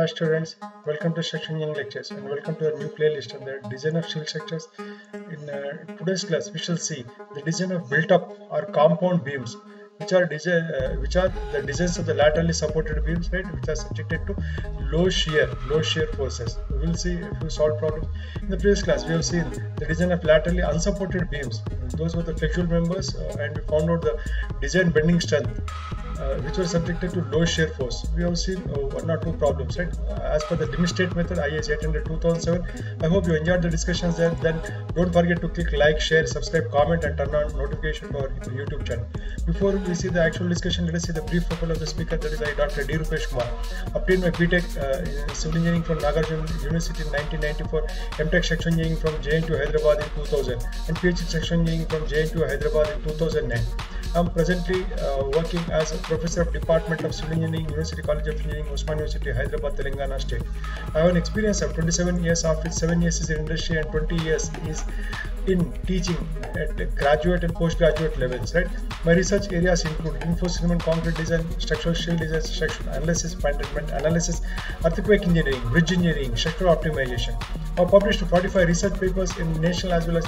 Hi students, welcome to Structural Engineering Lectures and welcome to our new playlist on the design of steel structures. In today's class, we shall see the design of built-up or compound beams, which are the designs of the laterally supported beams, right, which are subjected to low shear forces. We will see if you solve problems. In the previous class, we have seen the design of laterally unsupported beams. Those were the flexible members, and we found out the design bending strength, which were subjected to low shear force. We have seen one or two problems, right? As per the demonstrate method, IS 800 2007. I hope you enjoyed the discussions there. Then don't forget to click like, share, subscribe, comment, and turn on notification to our YouTube channel. Before we see the actual discussion, let us see the brief profile of the speaker. That is Dr. D. Rupesh Kumar. Obtained my BTech in Civil Engineering from Nagarjuna University in 1994, MTech Section Engineering from JNTU Hyderabad in 2000, and PhD Section Engineering from JNTU Hyderabad in 2009. I am presently working as a Professor of Department of Civil Engineering, University College of Engineering, Osmania University, Hyderabad, Telangana State. I have an experience of 27 years, of which 7 years is in industry and 20 years is in teaching at graduate and postgraduate levels, right? My research areas include reinforcement and concrete design, structural steel design, structural analysis, management analysis, earthquake engineering, bridge engineering, structural optimization. I have published 45 research papers in national as well as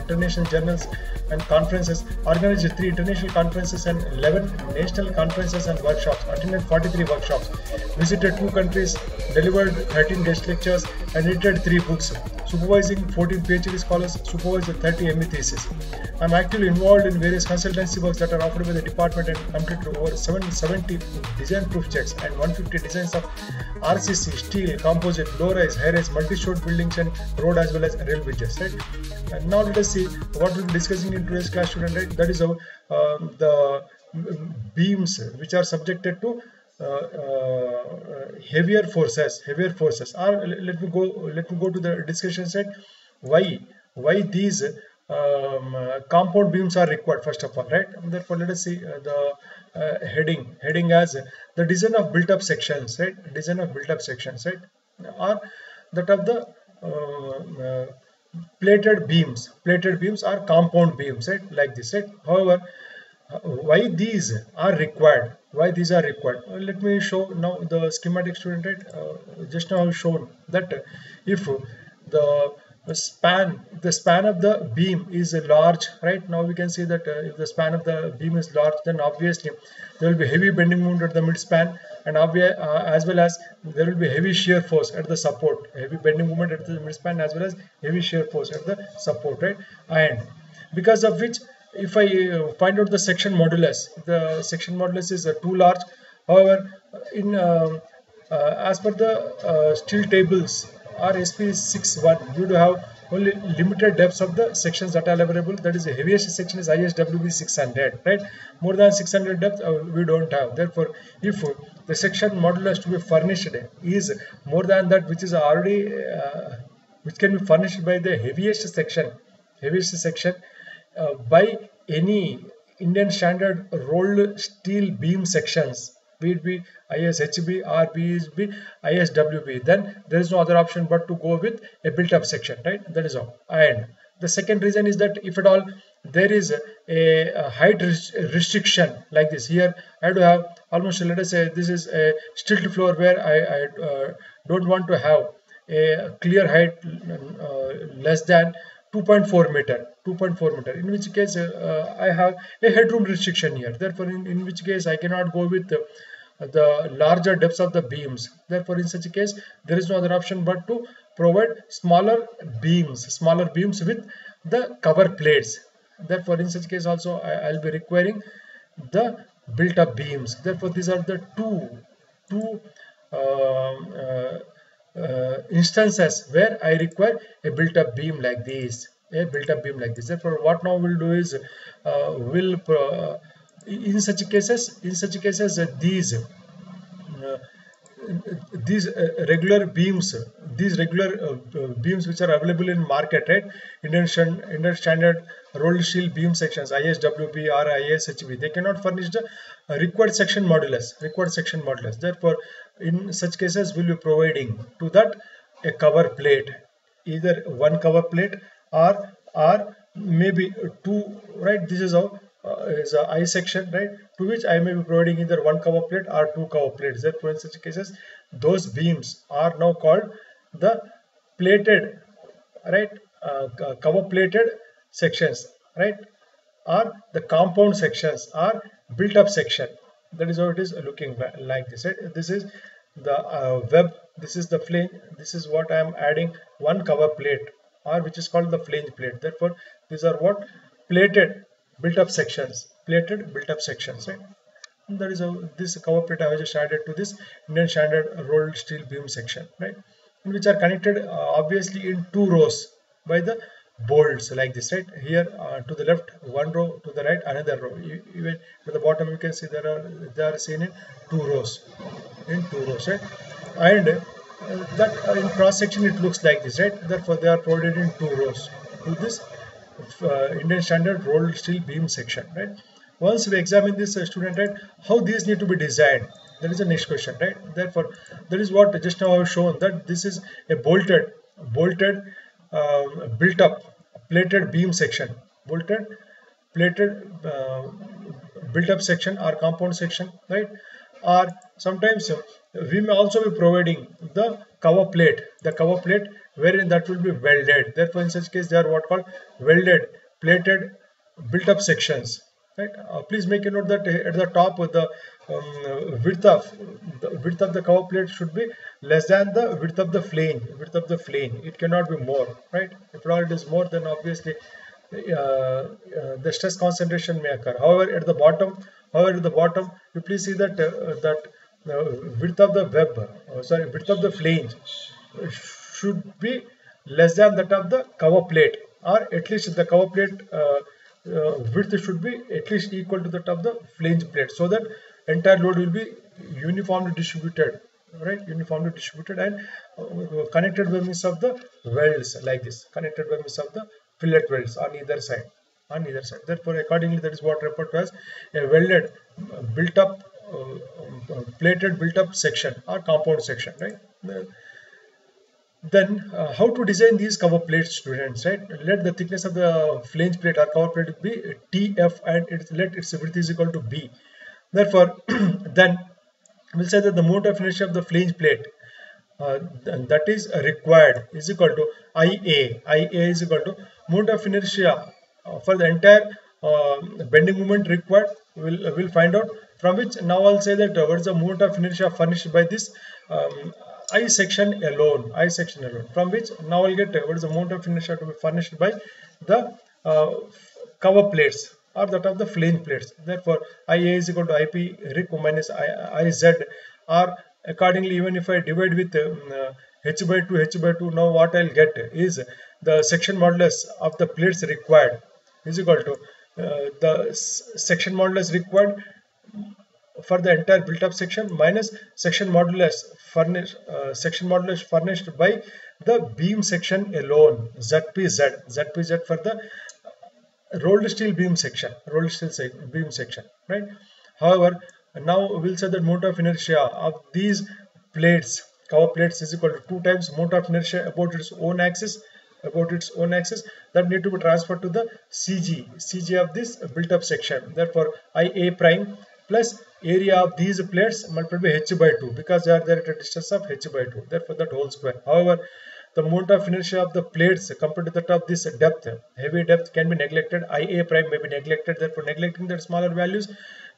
international journals and conferences, organized 3 international conferences and 11 national conferences and workshops, attended 43 workshops, visited 2 countries, delivered 13 guest lectures, and edited 3 books, supervising 14 PhD scholars, supervised 30 ME theses. I am actively involved in various consultancy works that are offered by the department and completed over 770 design proof checks and 150 designs of RCC, steel, composite, low-rise, high-rise, multi-story buildings and road as well as rail bridges. Right? And now let us see what we will be discussing in today's class, student. Right? That is how the beams which are subjected to heavier forces. Or let me go to the discussion side. Why these compound beams are required, first of all, right? And therefore, let us see the heading as the design of built-up sections, right? Design of built-up sections, right? Or that of the plated beams are compound beams, right? Like this, right? However, why these are required? Let me show now the schematic, student. Right? Just now I've shown that if the span of the beam is large, right? Now we can see that if the span of the beam is large, then obviously there will be heavy bending moment at the mid span, and as well as there will be heavy shear force at the support, heavy bending moment at the mid span as well as heavy shear force at the support, right? And because of which, if I find out the section modulus, the section modulus is too large. However, in as per the steel tables or SP 61, you do have only limited depths of the sections that are available. That is, the heaviest section is ISWB 600, right? More than 600 depth we don't have. Therefore, if the section modulus to be furnished is more than that which is already which can be furnished by the heaviest section by any Indian standard rolled steel beam sections, be it be ISHB, RBB, ISWB, then there is no other option but to go with a built-up section, right? That is all. And the second reason is that if at all there is a height restriction like this, here I do have almost, let us say this is a stilt floor where I don't want to have a clear height less than 2.4 meter, in which case I have a headroom restriction here. Therefore, in which case I cannot go with the larger depths of the beams. Therefore, in such a case, there is no other option but to provide smaller beams with the cover plates. Therefore, in such case also I'll be requiring the built-up beams. Therefore, these are the two instances where I require a built-up beam like this, Therefore, what now we'll do is, in such cases, these regular beams which are available in market, right? Indian standard rolled steel beam sections, ISWB or ISHB, they cannot furnish the required section modulus. Therefore, in such cases, we'll be providing to that a cover plate, either one cover plate or maybe two, right? This is how is a I section, right, to which I may be providing either one cover plate or two cover plates. Therefore, in such cases, those beams are now called the plated, right, cover plated sections, right, or the compound sections or built up section. That is how it is looking like this, right? This is the web, this is the flange, this is what I am adding one cover plate, or which is called the flange plate. Therefore, these are what? Plated built up sections, plated built up sections, right? And that is how this cover plate I have just added to this Indian standard rolled steel beam section, right? And which are connected obviously in two rows by the bolts like this, right? Here to the left one row, to the right another row. Even to the bottom you can see there are, they are seen in two rows, right? And that in cross section it looks like this, right? Therefore they are provided in two rows to this Indian standard rolled steel beam section, right? Once we examine this student, right, how these need to be designed, that is the next question, right? Therefore that is what just now I have shown, that this is a bolted built up plated beam section, bolted plated built up section or compound section, right? Or sometimes we may also be providing the cover plate, wherein that will be welded. Therefore in such case they are what called welded plated built up sections, right? Please make a note that at the top of the width of the cover plate should be less than the width of the flange. It cannot be more, right? If at all it is more, then obviously the stress concentration may occur. However, at the bottom, you please see that width of the web, width of the flange should be less than that of the cover plate, or at least the cover plate width should be at least equal to that of the flange plate, so that entire load will be uniformly distributed, right? Uniformly distributed and connected by means of the welds like this, connected by means of the fillet welds on either side, Therefore, accordingly, that is what referred to as a welded, built-up, plated, built-up section or compound section, right? Then, how to design these cover plates, students, right? Let the thickness of the flange plate or cover plate be TF, and let its width is equal to B. Therefore, then we'll say that the mode of inertia of the flange plate that is required is equal to IA. IA is equal to mode of inertia for the entire bending moment required. We'll find out, from which now I'll say that what is the mode of inertia furnished by this I section alone, from which now I'll get what is the mode of inertia to be furnished by the cover plates or that of the flange plates. Therefore, IA is equal to IP Rec minus IZ, or accordingly, even if I divide with H by 2, now what I'll get is the section modulus of the plates required is equal to the section modulus required for the entire built-up section minus section modulus furnished by the beam section alone, ZPZ for the rolled steel beam section, beam section, right? However, now we'll say that mode of inertia of these plates, cover plates, is equal to 2 times mode of inertia about its own axis, that need to be transferred to the CG of this built-up section. Therefore, IA prime plus area of these plates multiplied by H by 2, because they are there at a distance of H by 2. Therefore, that whole square. However, the mode of inertia of the plates compared to that of this depth, heavy depth, can be neglected. IA prime may be neglected. Therefore, neglecting the smaller values,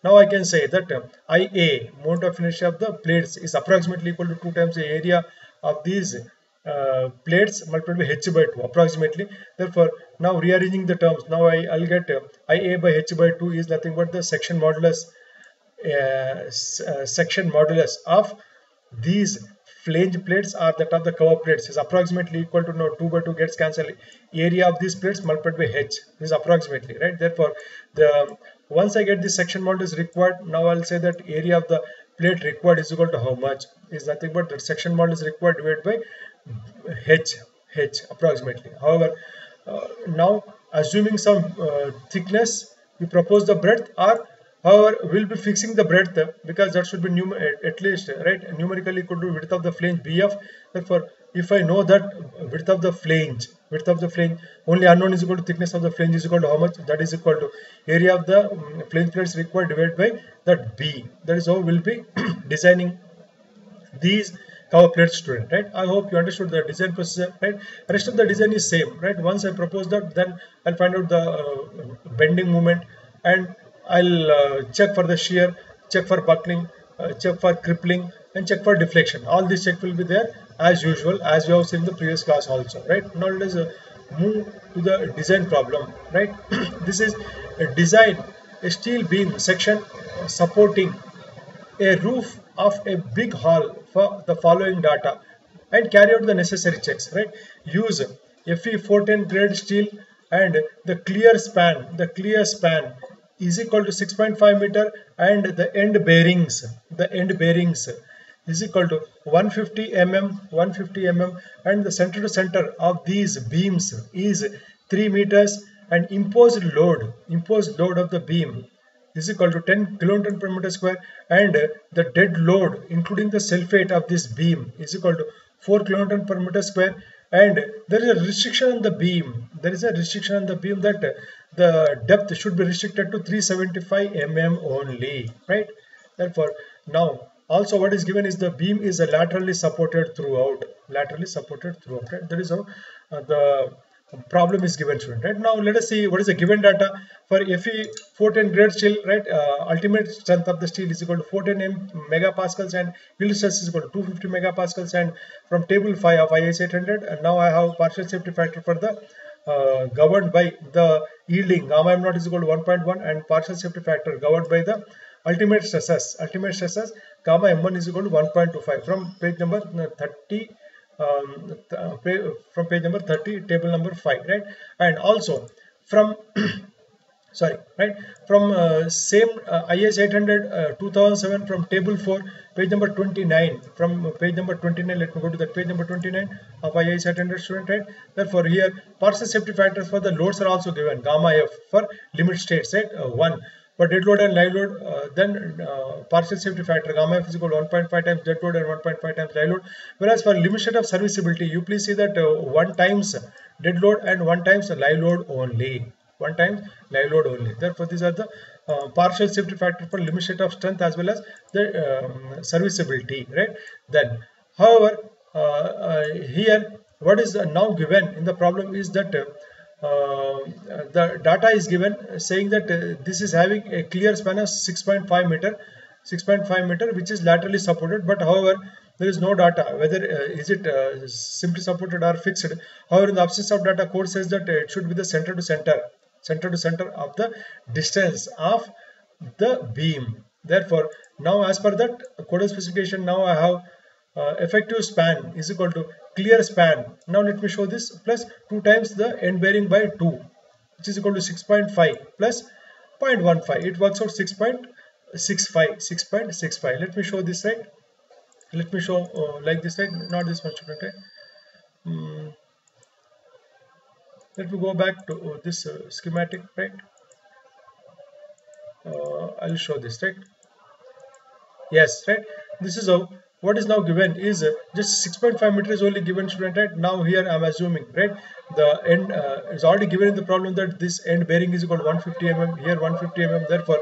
now I can say that IA, mode of inertia of the plates, is approximately equal to 2 times the area of these plates multiplied by H by 2, approximately. Therefore, now rearranging the terms, now I'll get IA by H by 2 is nothing but the section modulus, of these flange plates are that of the cover plates, is approximately equal to, now 2 by 2 gets cancelled, area of these plates multiplied by H is approximately, right? Therefore, the once I get this section modulus required, now I'll say that area of the plate required is equal to how much, is nothing but that section modulus required divided by H approximately. However, now assuming some thickness, we propose the breadth, or however, we'll be fixing the breadth, because that should be at least, right, numerically equal to width of the flange BF. Therefore, if I know that width of the flange width of the flange. Only unknown is equal to thickness of the flange is equal to how much? That is equal to area of the flange plates required divided by that B. That is how we will be designing these cover plate, student, right? I hope you understood the design process, right? Rest of the design is same, right? Once I propose that, then I'll find out the bending moment, and I'll check for the shear, check for buckling, check for crippling, and check for deflection. All these check will be there as usual, as we have seen in the previous class also, right? Now let us move to the design problem, right? This is a design a steel beam section supporting a roof of a big hall for the following data, and carry out the necessary checks, right? Use Fe410 grade steel, and the clear span is equal to 6.5 meter, and the end bearings is equal to 150 mm, and the center to center of these beams is 3 meters, and imposed load of the beam is equal to 10 kN per meter square, and the dead load including the self weight of this beam is equal to 4 kN per meter square. And there is a restriction on the beam. That the depth should be restricted to 375 mm only, right? Therefore, now also what is given is the beam is laterally supported throughout. Right? That is how the problem is given, student. Right now, let us see what is the given data for Fe410 grade steel. Right, ultimate strength of the steel is equal to 410 megapascals, and yield stress is equal to 250 megapascals. And from table 5 of IS 800, and now I have partial safety factor for the governed by the yielding gamma m naught is equal to 1.1, and partial safety factor governed by the ultimate stresses. Gamma m1 is equal to 1.25 from page number 30. From page number 30, table number 5, right? And also from same IS 800 2007 from table 4, page number 29. From page number 29, let me go to that page number 29 of IS 800, student, right? Therefore, here partial safety factors for the loads are also given, gamma f for limit states, right? 1 for dead load and live load, then partial safety factor gamma f is equal to 1.5 times dead load and 1.5 times live load. Whereas for limit state of serviceability, you please see that 1 times dead load and 1 times live load only. Therefore, these are the partial safety factor for limit state of strength as well as the serviceability, right? Then, however, here what is now given in the problem is that the data is given saying that this is having a clear span of 6.5 meter, which is laterally supported, but however there is no data whether is it simply supported or fixed. However, in the absence of data, code says that it should be the center to center of the distance of the beam. Therefore, now as per that code specification, now I have effective span is equal to clear span. Now let me show this plus 2 times the end bearing by 2, which is equal to 6.5 plus 0.15. It works out 6.65. Let me show this side. Let me show like this side, not this one, student, right? Let me go back to this schematic, right? I'll show this, right? Yes, right? This is how. What is now given is just 6.5 meter is only given, student, right? Now here I am assuming, right, the end is already given in the problem that this end bearing is equal to 150 mm, here 150 mm. Therefore,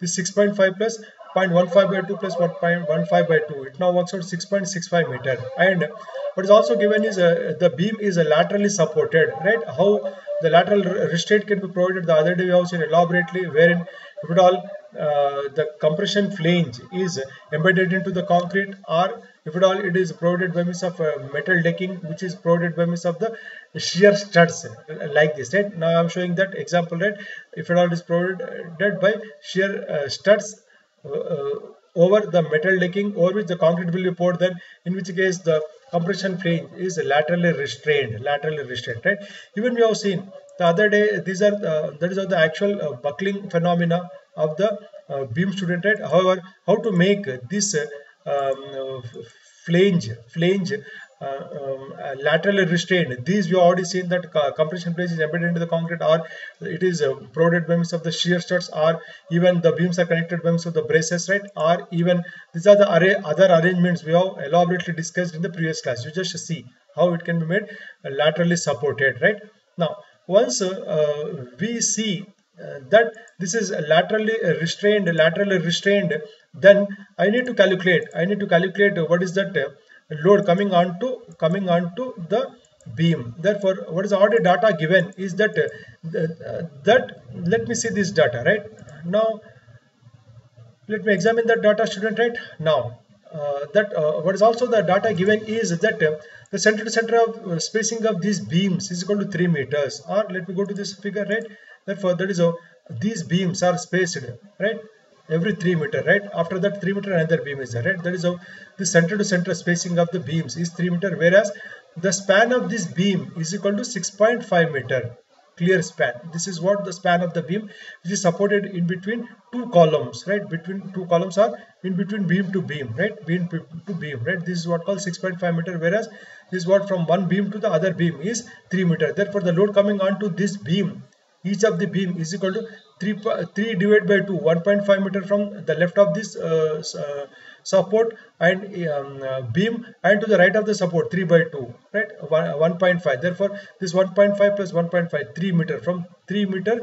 this 6.5 plus 0.15 by 2 plus 1.15 by 2, it now works out 6.65 meter. And what is also given is the beam is laterally supported, right? How the lateral restraint can be provided the other day we have seen elaborately, wherein if at all the compression flange is embedded into the concrete, or if at all it is provided by means of metal decking, which is provided by means of the shear studs like this, right? Now I am showing that example, right? If at all it is provided by shear studs over the metal decking over which the concrete will be poured, then in which case the compression flange is laterally restrained, right? Even we have seen the other day, these are that is how the actual buckling phenomena of the beam, student, right? However, how to make this flange laterally restrained? These we have already seen that compression flange is embedded into the concrete, or it is provided by means of the shear studs, or even the beams are connected by means of the braces, right? Or even these are the other arrangements we have elaborately discussed in the previous class. You just see how it can be made laterally supported, right? Now, once we see that this is laterally restrained, then I need to calculate. What is that load coming onto the beam. Therefore, what is already data given is that let me see this data right now. Let me examine that data, student, right now. What is also the data given is that the center to center of spacing of these beams is equal to 3 meters. Or let me go to this figure, right? Therefore, that is how these beams are spaced, right? Every 3 meter, right? After that 3 meter another beam is there, right? That is how the center to center spacing of the beams is 3 meter, whereas the span of this beam is equal to 6.5 meter. Clear span. This is what the span of the beam, which is supported in between two columns, right? Between two columns or in between beam to beam, right? This is what called 6.5 meter, whereas this is what from one beam to the other beam is 3 meter. Therefore, the load coming onto this beam, each of the beam is equal to 3 divided by 2, 1.5 meter from the left of this support and beam, and to the right of the support 3 by 2, right? 1.5. Therefore, this 1.5 plus 1.5, 3 meter. From 3 meter,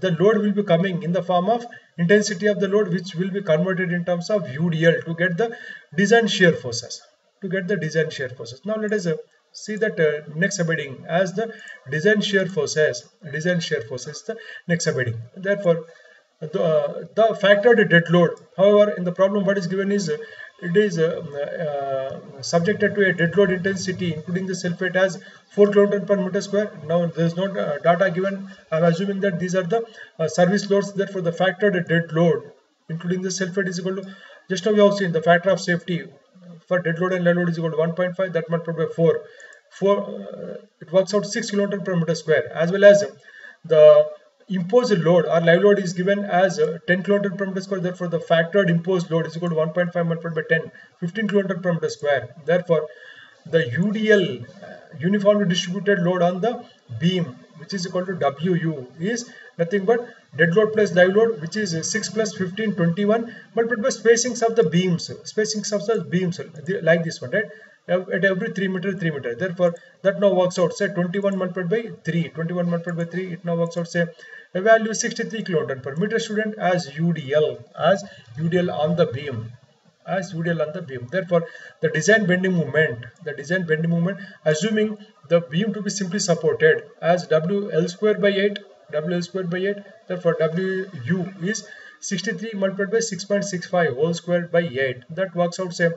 the load will be coming in the form of intensity of the load, which will be converted in terms of UDL to get the design shear forces. Now, let us see that next subheading as the design shear forces. The next subheading. Therefore, the factored dead load. However, in the problem what is given is it is subjected to a dead load intensity including the self weight as 4 kg per meter square. Now there is no data given. I am assuming that these are the service loads. Therefore, the factored dead load including the self weight is equal to, just now we have seen the factor of safety for dead load and live load is equal to 1.5, that multiplied by 4, it works out 6 kg per meter square, as well as the imposed load or live load is given as 10 km per meter square. Therefore, the factored imposed load is equal to 1.5 multiplied by 10, 15 km per meter square. Therefore, the UDL, uniformly distributed load on the beam, which is equal to WU, is nothing but dead load plus live load, which is 6 plus 15, 21, multiplied by spacings of the beams, like this one, right? At every 3 meter. Therefore, that now works out, say 21 multiplied by 3. It now works out, say a value 63 kN per meter, student, as UDL, on the beam. Therefore, the design bending moment, assuming the beam to be simply supported as WL square by 8. Therefore, WU is 63 multiplied by 6.65 whole square by 8. That works out, say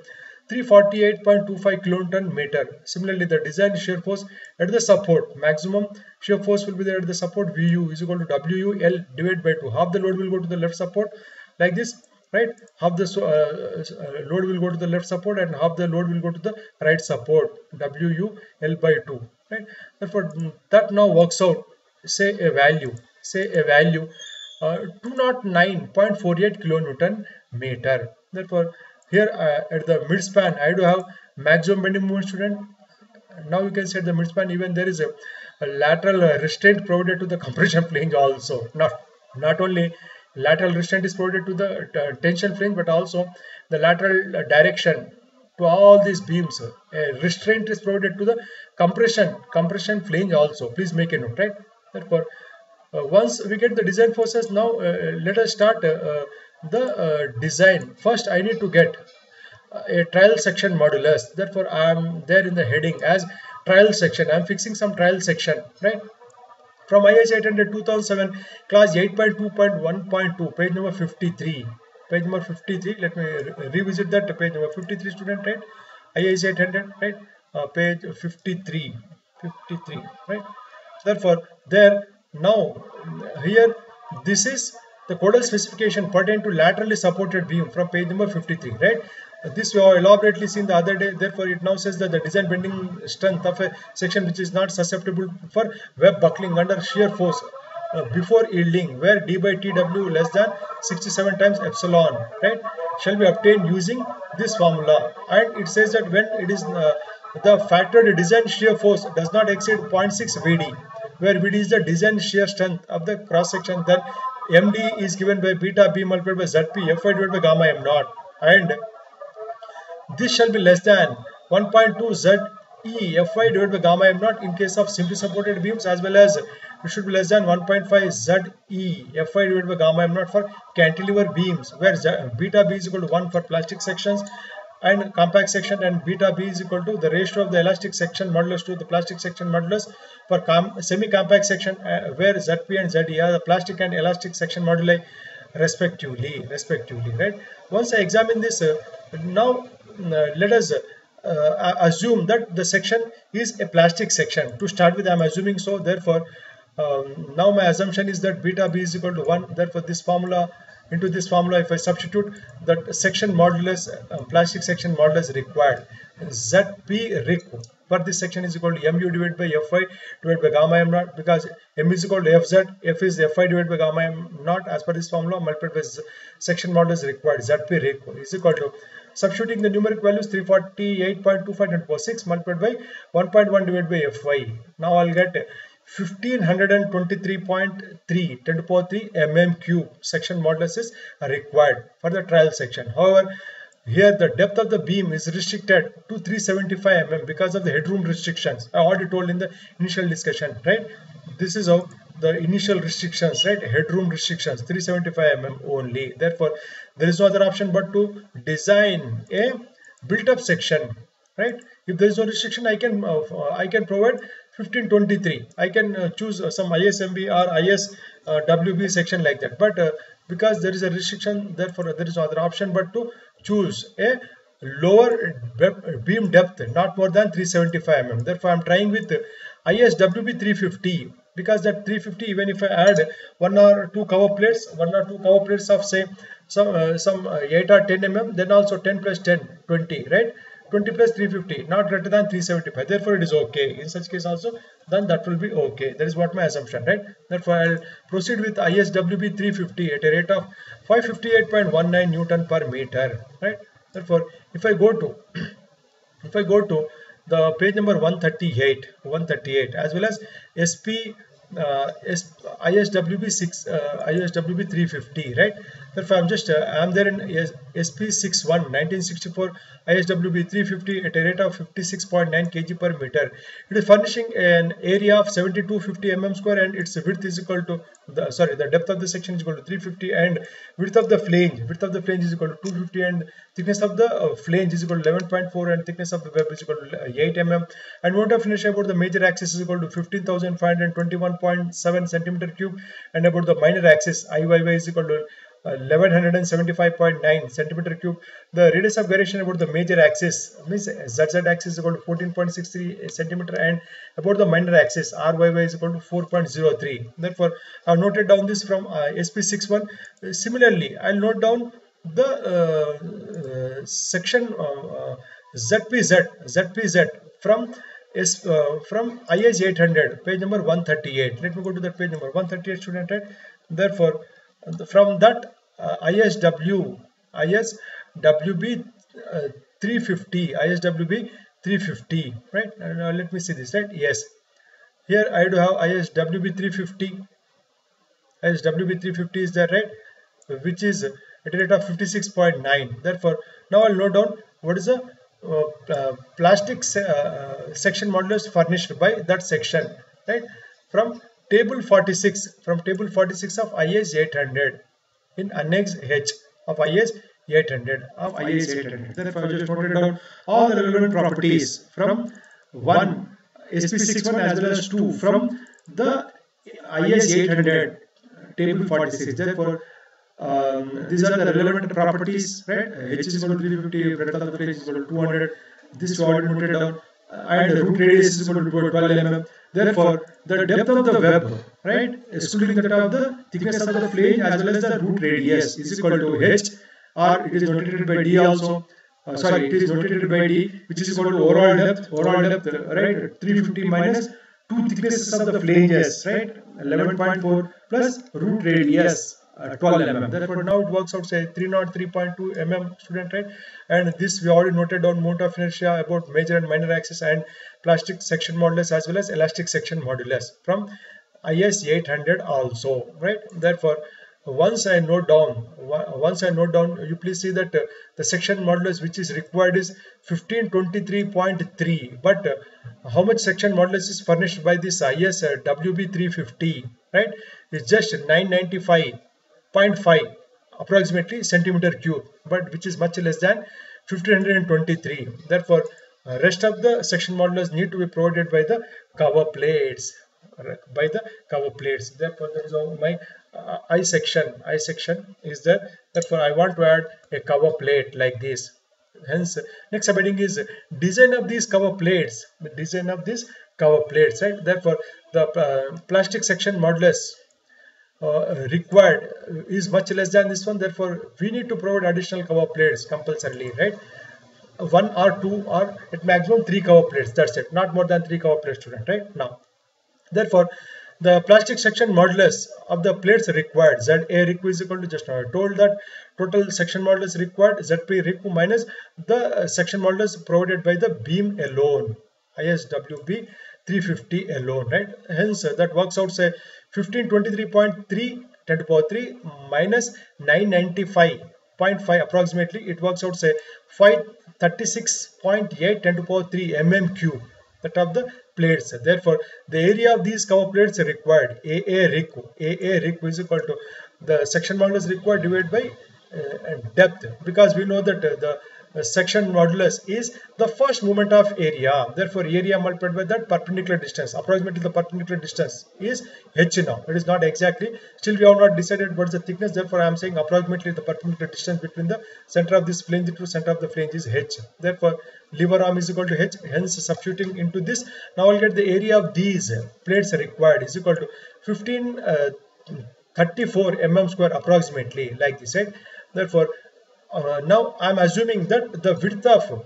348.25 kN meter. Similarly, the design shear force at the support, maximum shear force will be there at the support, VU is equal to WUL divided by 2. Half the load will go to the left support, like this, right? Half the load will go to the left support and half the load will go to the right support, WUL by 2, right? Therefore, that now works out, say a value, 209.48 kN meter. Therefore, here at the mid span, I do have maximum bending moment, student. Now you can say at the mid span, even there is a lateral restraint provided to the compression flange also. Not only lateral restraint is provided to the tension flange, but also the lateral direction to all these beams. A restraint is provided to the compression flange also. Please make a note, right? Therefore, once we get the design forces, now let us start the design. First, I need to get a trial section modulus. Therefore, I am there in the heading as trial section. I am fixing some trial section, right? From IS 800 2007 class 8.2.1.2, page number 53. Let me revisit that page number 53, student, right? IS 800, right? Page 53. Right? Therefore, there now here this is the codal specification pertain to laterally supported beam from page number 53, right? This we have elaborately seen the other day. Therefore, it now says that the design bending strength of a section which is not susceptible for web buckling under shear force before yielding, where D by TW less than 67 times epsilon, right, shall be obtained using this formula. And it says that when it is the factored design shear force does not exceed 0.6 Vd, where Vd is the design shear strength of the cross section, then MD is given by beta B multiplied by ZP, Fi divided by gamma M naught, and this shall be less than 1.2 Z E Fy divided by gamma m naught in case of simply supported beams, as well as it should be less than 1.5 Z E Fy divided by gamma m naught for cantilever beams, where beta b is equal to 1 for plastic sections and compact section, and beta b is equal to the ratio of the elastic section modulus to the plastic section modulus for semi-compact section, where Zp and Ze are the plastic and elastic section moduli respectively, right? Once I examine this, now let us assume that the section is a plastic section. To start with, I am assuming so. Therefore, now my assumption is that beta b is equal to 1. Therefore, this formula, into this formula, if I substitute that section modulus, plastic section modulus required, Zp req for this section is equal to mu divided by Fy divided by gamma m naught, because m is equal to Fz, f is Fy divided by gamma m naught as per this formula, multiplied by section modulus required, Zp req is equal to, substituting the numeric values, 348.2546 multiplied by 1.1 divided by Fy. Now I'll get 1523.3 10 to power 3 mm cube section modulus is required for the trial section. However, here the depth of the beam is restricted to 375 mm because of the headroom restrictions. I already told in the initial discussion, right? This is how the initial restrictions, right? Headroom restrictions, 375 mm only. Therefore, there is no other option but to design a built-up section, right? If there is no restriction, I can provide 1523. I can choose some ISMB or ISWB section like that. But because there is a restriction, therefore there is no other option but to choose a lower beam depth, not more than 375 mm. Therefore, I am trying with ISWB 350, because that 350, even if I add one or two cover plates of say some 8 or 10 mm, then also 10 plus 10, 20, right? 20 plus 350, not greater than 375. Therefore, it is okay. In such case also, then that will be okay. That is what my assumption, right? Therefore, I will proceed with ISWB 350 at a rate of 558.19 Newton per meter, right? Therefore, if I go to the page number 138, as well as ISWB 350, right? Therefore, I'm there in SP 61 1964 ISWB 350 at a rate of 56.9 kg per meter. It is furnishing an area of 7250 mm square, and its width is equal to the depth of the section is equal to 350, and width of the flange is equal to 250, and thickness of the flange is equal to 11.4, and thickness of the web is equal to 8 mm, and moment of inertia about the major axis is equal to 15,521.7 centimeter cube, and about the minor axis IYY is equal to 1175.9 centimeter cube. The radius of gyration about the major axis, means ZZ axis, is equal to 14.63 centimeter, and about the minor axis RYY is equal to 4.03. Therefore, I have noted down this from SP61. Similarly, I will note down the section ZPZ from IS 800, page number 138. Let me go to that page number 138, student. Right? Therefore, from that ISWB 350, right? Now let me see this, right? Yes, here I do have ISWB 350 is there, right? Which is at a rate of 56.9. Therefore, now I'll note down what is the plastic section modulus furnished by that section, right? From table 46 of IS 800 in Annex H of IS 800. Therefore, I just noted down all the relevant properties from 1 SP61 as well as 2 from the IS 800 table 46. Therefore, these are the relevant properties, right? H is equal to 350, breadth of the flange is equal to 200. This was noted down, and the root radius is equal to 12 mm. Therefore, the depth of the web, right, excluding that of the thickness of the flange as well as the root radius, is equal to H, or it is notated by D also. Sorry, it is notated by D, which is equal to overall depth, right, 350 minus two thicknesses of the flanges, right, 11.4 plus root radius, 12 mm. Therefore, now it works out, say 303.2 mm, student, right? And this we already noted down moment of inertia about major and minor axis and plastic section modulus as well as elastic section modulus from IS 800 also, right? Therefore, Once I note down, you please see that the section modulus which is required is 1523.3, but how much section modulus is furnished by this ISWB 350, right? It's just 995.5 approximately centimeter cube, but which is much less than 1523. Therefore, rest of the section modulus need to be provided by the cover plates. Therefore, there is my I section is there. Therefore, I want to add a cover plate like this. Hence, next subheading is design of these cover plates. Right? Therefore, the plastic section modulus required is much less than this one. Therefore, we need to provide additional cover plates compulsorily, right? One or two or at maximum 3 cover plates. That's it. Not more than 3 cover plates, student. Right now. Therefore, the plastic section modulus of the plates required ZA req is equal to, just now I told that total section modulus required ZP req minus the section modulus provided by the beam alone, ISWB 350 alone, right? Hence, that works out say 1523.3 10 to power 3 minus 995.5 approximately. It works out say 536.8 10 to power 3 mm cube. That of the plates. Therefore, the area of these cover plates required AA req is equal to the section modulus required divided by depth, because we know that the section modulus is the first moment of area. Therefore, area multiplied by that perpendicular distance, approximately the perpendicular distance is h now. It is not exactly, still we have not decided what is the thickness. Therefore, I am saying approximately the perpendicular distance between the center of this flange to center of the flange is h. Therefore, lever arm is equal to h. Hence, substituting into this, now I'll get the area of these plates required is equal to 1534 mm square approximately, like this, right? Therefore, now I am assuming that the width of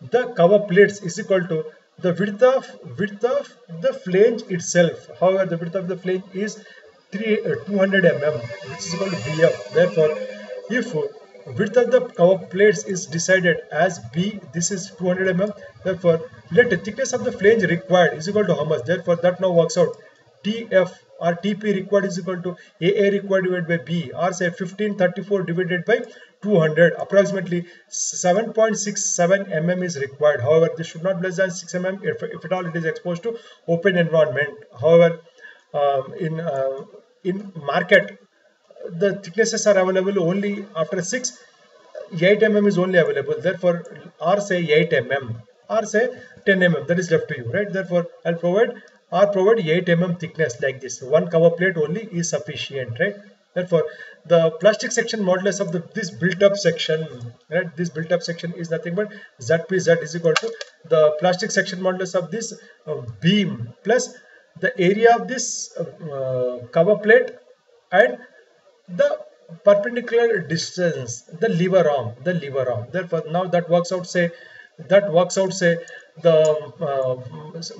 the cover plates is equal to the width of the flange itself. However, the width of the flange is 200 mm, which is equal to BF. Therefore, if width of the cover plates is decided as B, this is 200 mm. Therefore, let the thickness of the flange required is equal to how much? Therefore, that now works out TF or TP required is equal to AA required divided by B, or say 1534 divided by 200, approximately 7.67 mm is required. However, this should not be less than 6 mm if at all it is exposed to open environment. However, in market, the thicknesses are available only after 6, 8 mm is only available. Therefore, or say 8 mm or say 10 mm, that is left to you, right? Therefore, I'll provide 8 mm thickness like this. One cover plate only is sufficient, right? Therefore, the plastic section modulus of this built-up section, right? This built-up section is nothing but ZPZ is equal to the plastic section modulus of this beam plus the area of this cover plate and the perpendicular distance, the lever arm. Therefore, now that works out say the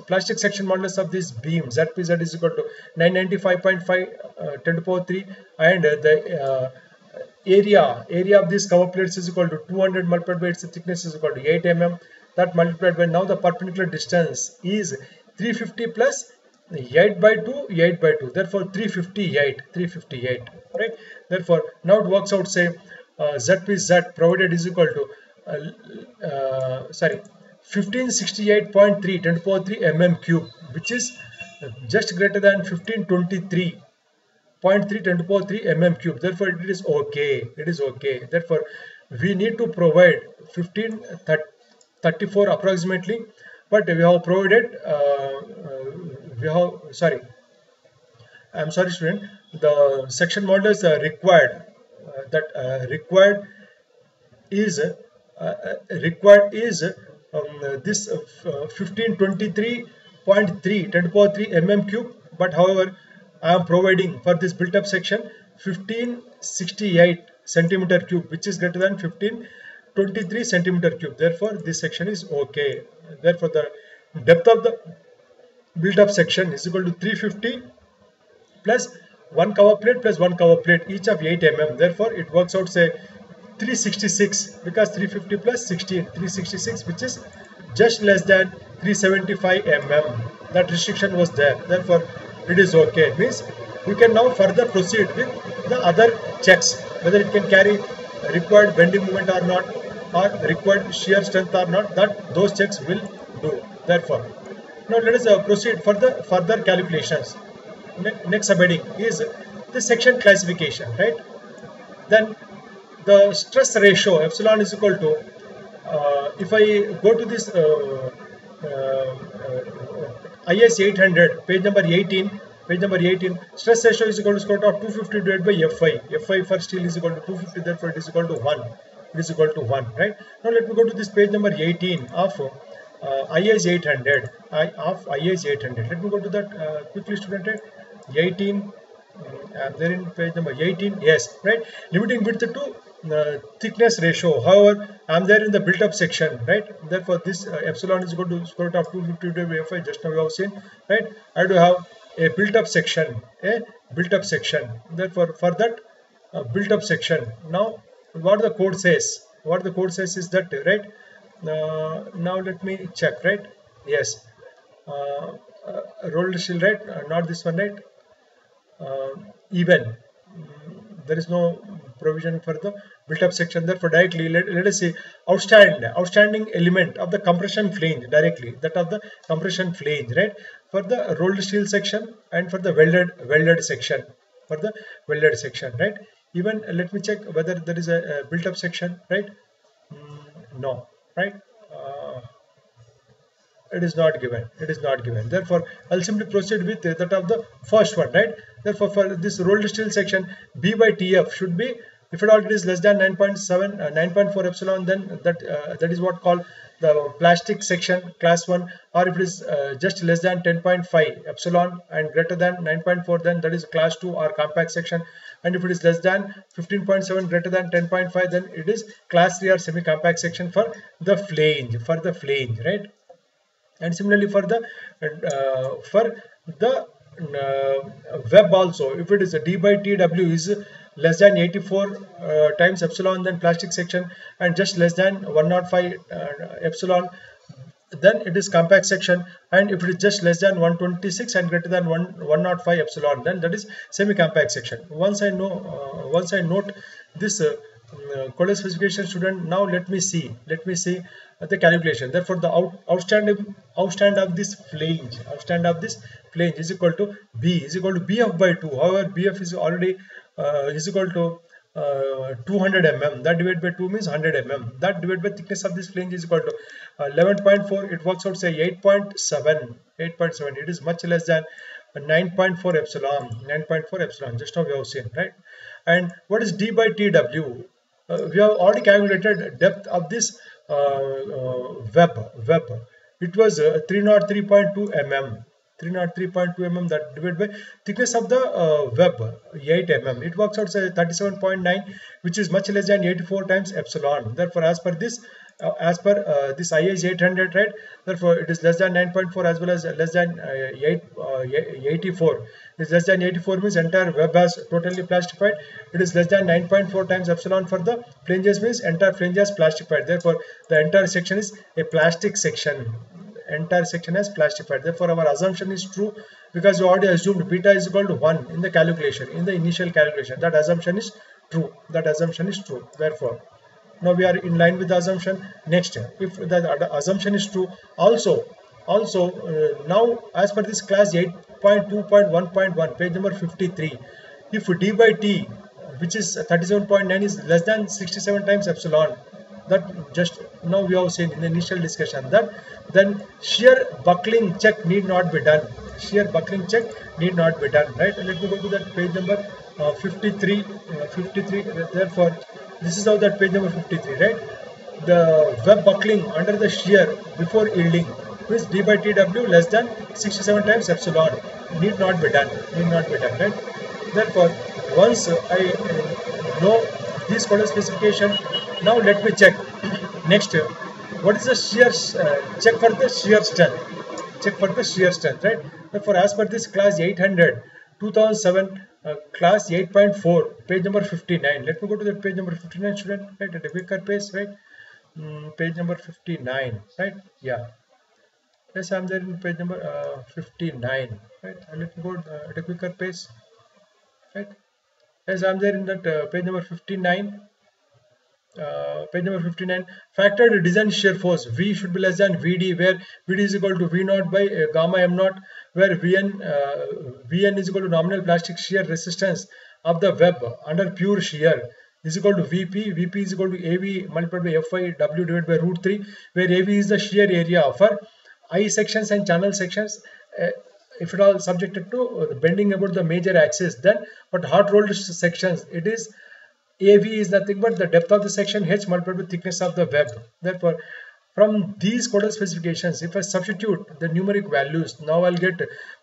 plastic section modulus of this beam ZPZ is equal to 995.5 10 to power 3 and the area of this cover plates is equal to 200 multiplied by its thickness is equal to 8 mm. That multiplied by now the perpendicular distance is 350 plus 8 by 2. Therefore, 358, right? Therefore, now it works out say ZPZ provided is equal to 1568.3 10 to power 3 mm cube, which is just greater than 1523.3 10 to power 3 mm cube. Therefore, it is okay. Therefore, we need to provide 1534 approximately, but we have provided student, the section modulus required is this 1523.3 10 to power 3 mm cube, but however, I am providing for this built up section 1568 centimeter cube, which is greater than 1523 centimeter cube. Therefore, this section is okay. Therefore, the depth of the built up section is equal to 350 plus one cover plate, each of 8 mm. Therefore, it works out say 366, because 350 plus 16, 366, which is just less than 375 mm. That restriction was there. Therefore, it is okay. It means we can now further proceed with the other checks, whether it can carry required bending moment or not, or required shear strength or not, that those checks will do. Therefore, now let us proceed for the further calculations. Next subheading is the section classification, right? Then the stress ratio epsilon is equal to, if I go to this IS 800 page number 18, stress ratio is equal to 250 divided by Fi for steel is equal to 250, therefore it is equal to 1. Right? Now let me go to this page number 18 of IS 800. Let me go to that quickly, student. 18. I'm there in page number 18. Yes, right. Limiting width to thickness ratio. However, I'm there in the built-up section, right? Therefore, this epsilon is equal to square root of 250 Fi. Just now we have seen, right? I do have a built-up section. Therefore, for that built-up section, now what the code says? What the code says is that, right? Now let me check, right? Yes, rolled steel, right? Not this one, right? Even there is no provision for the built-up section. Therefore, directly let us say outstanding element of the compression flange, directly that of the compression flange, right? For the rolled steel section and for the welded section, right? Even let me check whether there is a built-up section, right? No, right? It is not given. Therefore, I'll simply proceed with that of the first one, right? Therefore, for this rolled steel section, B by TF should be, if at all it is less than 9.4 epsilon, then that is what called the plastic section, class 1. Or if it is just less than 10.5 epsilon and greater than 9.4, then that is class 2 or compact section. And if it is less than 15.7, greater than 10.5, then it is class 3 or semi-compact section for the flange, right? And similarly for the web also, if it is a D by TW is less than 84 times epsilon, then plastic section, and just less than 105 epsilon, then it is compact section. And if it is just less than 126 and greater than 105 epsilon, then that is semi-compact section. Once I note this code specification, student, now let me see the calculation. Therefore, the outstand of this flange is equal to bf by 2. However, bf is already is equal to 200 mm. That divided by 2 means 100 mm. That divided by thickness of this flange is equal to 11.4. It works out, say, 8.7. It is much less than 9.4 epsilon. Just now we have seen, right? And what is D by TW? We have already calculated depth of this web. It was 303.2 mm. That divided by thickness of the web, 8 mm. It works out as 37.9, which is much less than 84 times epsilon. Therefore, as per this IS 800, right? Therefore, it is less than 9.4 as well as less than 84. It is less than 84 means entire web has totally plastified. It is less than 9.4 times epsilon for the flanges, means entire flange has plastified. Therefore, the entire section is a plastic section. Therefore, our assumption is true because we already assumed beta is equal to 1 in the calculation, in the initial calculation. That assumption is true. Therefore, now we are in line with the assumption. Next, if the assumption is true, also now as per this class 8.2.1.1, page number 53, if D by T, which is 37.9, is less than 67 times epsilon, that just now we have seen in the initial discussion, that then shear buckling check need not be done. Right? Let me go to that page number 53. Therefore, this is how that page number 53, right? The web buckling under the shear before yielding is D by TW less than 67 times epsilon. Need not be done. Right? Therefore, once I know this code specification, now let me check. Next, what is the shear? Check for the shear strength. Right? Therefore, as per this class 800, 2007, class 8.4, page number 59. Let me go to that page number 59, student. Right, at a quicker pace. Right, page number 59. Right, yeah. Yes, I'm there in page number 59. Right, let me go at a quicker pace. Right. Yes, I am there in that page number 59. Page number 59, factor to design shear force. V should be less than Vd, where Vd is equal to V0 by gamma m0, where Vn is equal to nominal plastic shear resistance of the web under pure shear is equal to Vp. Vp is equal to Av multiplied by Fy W divided by root 3, where Av is the shear area for I sections and channel sections, if at all subjected to the bending about the major axis. Then, but hot rolled sections, it is AV is nothing but the depth of the section h multiplied by thickness of the web. Therefore, from these codal specifications, if I substitute the numeric values, now I'll get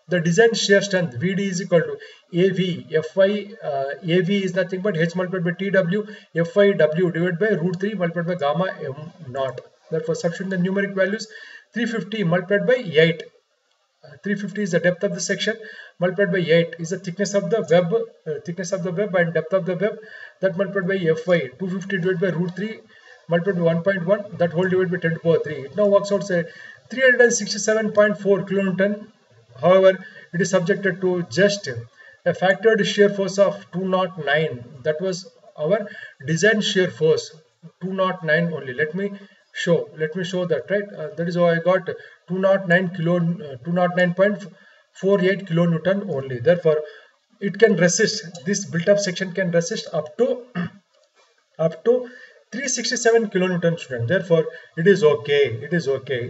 the design shear strength. Vd is equal to AV, Fy, AV is nothing but h multiplied by Tw, Fy W divided by root 3 multiplied by gamma m0. Therefore, substitute the numeric values. 350 multiplied by 8. 350 is the depth of the section, multiplied by 8 is the thickness of the web, and depth of the web, that multiplied by Fy. 250 divided by root 3 multiplied by 1.1, that whole divided by 10 to power 3. It now works out, say, 367.4 kilonewton. However, it is subjected to just a factored shear force of 209. That was our design shear force, 209 only. Let me show that, right? That is how I got 209.48 kilonewton only. Therefore, it can resist, this built-up section can resist up to 367 kilonewton, student. Therefore, it is okay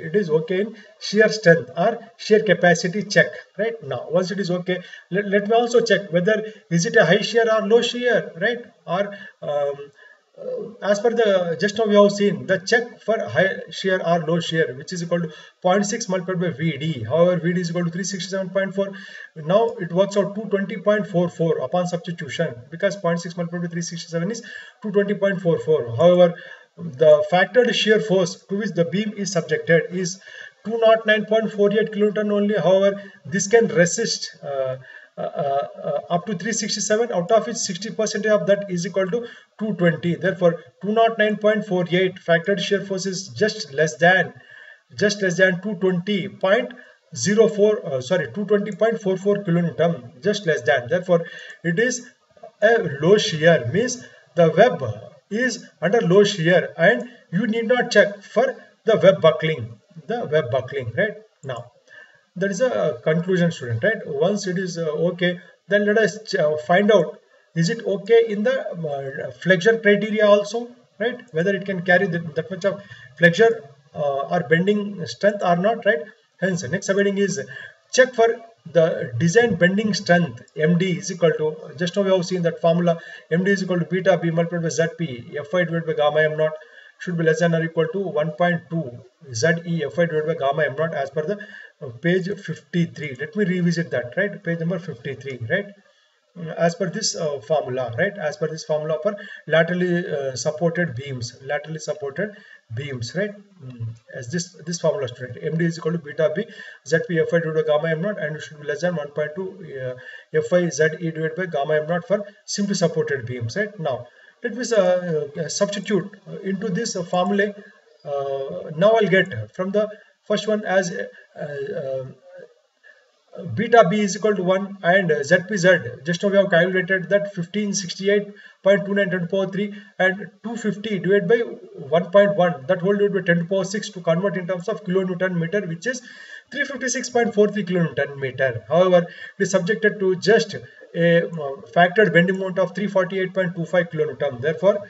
in shear strength or shear capacity check. Right now, once it is okay, let me also check whether is it a high shear or low shear, right? Or as per the, just now we have seen the check for high shear or low shear, which is equal to 0.6 multiplied by Vd. However, Vd is equal to 367.4. Now it works out 220.44 upon substitution, because 0.6 multiplied by 367 is 220.44. However, the factored shear force to which the beam is subjected is 209.48 kilonewton only. However, this can resist up to 367, out of which 60% of that is equal to 220. Therefore, 209.48 factored shear force is just less than 220.04 sorry 220.44 kilonewton, just less than. Therefore, it is a low shear, means the web is under low shear and you need not check for the web buckling, right now. That is a conclusion, student, right? Once it is okay, then let us find out, is it okay in the flexure criteria also, right? Whether it can carry that much of flexure or bending strength or not, right? Hence, next subheading is check for the design bending strength. MD is equal to, just now we have seen that formula, MD is equal to beta B multiplied by ZP, Fi divided by gamma M0. Should be less than or equal to 1.2 ZEFI divided by gamma m0 as per the page 53. Let me revisit that, right? Page number 53, right? As per this formula, right? As per this formula for laterally supported beams, right? As this formula, student, MD is equal to beta B ZP Fi divided by gamma m0, and it should be less than 1.2 Fi ZE divided by gamma m0 for simply supported beams, right? Now, let me substitute into this formula. Now I'll get from the first one as beta B is equal to 1 and ZPZ. Just now we have calculated that 1568.29 10 to power 3 and 250 divided by 1.1. That whole divided by 10 to power 6 to convert in terms of kilonewton meter, which is 356.43 kilonewton meter. However, it is subjected to just a factored bending moment of 348.25 kilonewton. Therefore,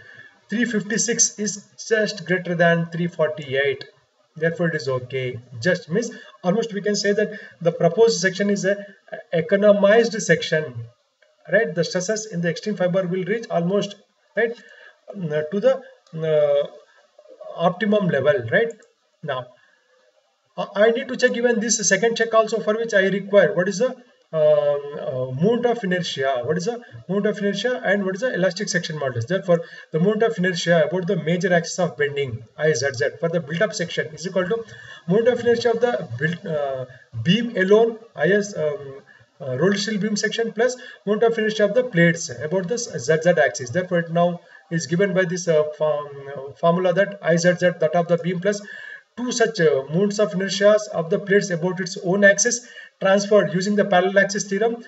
356 is just greater than 348. Therefore, it is okay. Just means almost we can say that the proposed section is a economized section, right? The stresses in the extreme fiber will reach almost, right, to the optimum level, right? Now, I need to check even this second check also, for which I require what is the moment of inertia, and what is the elastic section modulus. Therefore, the moment of inertia about the major axis of bending IZZ for the built-up section is equal to moment of inertia of the beam alone, IS rolled steel beam section, plus moment of inertia of the plates about the ZZ axis. Therefore, it now is given by this formula that IZZ, that of the beam, plus two such moments of inertia of the plates about its own axis transferred using the parallel axis theorem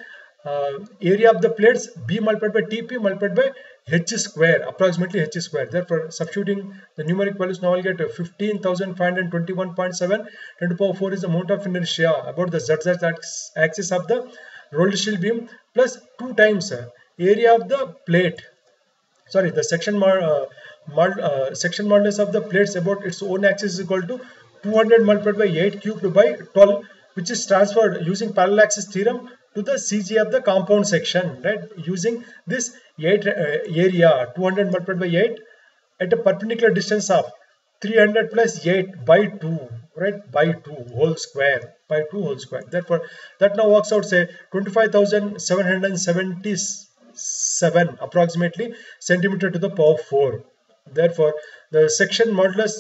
area of the plates, B multiplied by TP multiplied by H square, approximately H square. Therefore, substituting the numeric values, now I'll get 15,521.7. 10 to power 4 is the amount of inertia about the z-z axis of the rolled steel beam, plus 2 times area of the plate, sorry, the section modulus of the plates about its own axis is equal to 200 multiplied by 8 cubed by 12, which is transferred using parallel axis theorem to the CG of the compound section, right? Using this 8 area 200 multiplied by 8 at a perpendicular distance of 300 plus 8 by 2, right? By 2 whole square, by 2 whole square. Therefore, that now works out, say, 25,777 approximately centimeter to the power 4. Therefore, the section modulus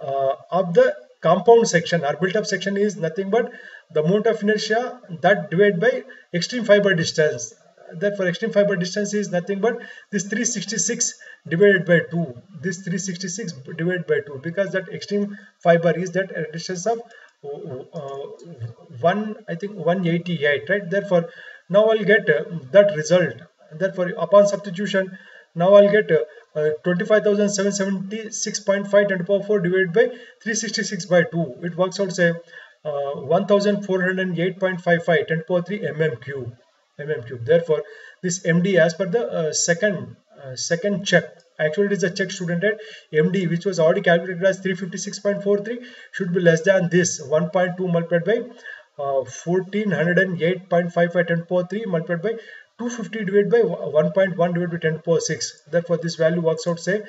of the compound section or built-up section is nothing but the amount of inertia that divided by extreme fiber distance. Therefore, extreme fiber distance is nothing but this 366 divided by 2. This 366 divided by 2, because that extreme fiber is that at a distance of 188, right? Therefore, now I'll get that result. Therefore, upon substitution, now I'll get 25,776.5 10 to the power 4 divided by 366 by 2. It works out, say, 1408.55 10 to the power 3 mm cube. Therefore, this MD, as per the second check, actually it is a check, student, at MD, which was already calculated as 356.43, should be less than this 1.2 multiplied by 1408.55 10 to the power 3 multiplied by 250 divided by 1.1 divided by 10 to the power 6. Therefore, this value works out, say,